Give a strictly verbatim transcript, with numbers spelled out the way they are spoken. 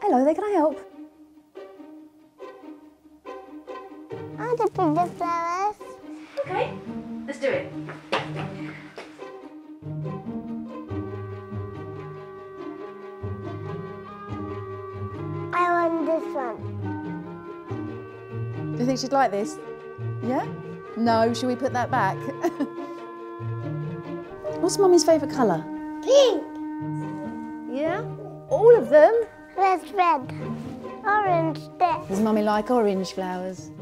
Hello there, can I help? I want to pick the flowers. Okay, let's do it. I want this one. Do you think she'd like this? Yeah? No, should we put that back? What's Mummy's favourite colour? Pink. Yeah? All of them? There's red. Orange there. Does Mummy like orange flowers?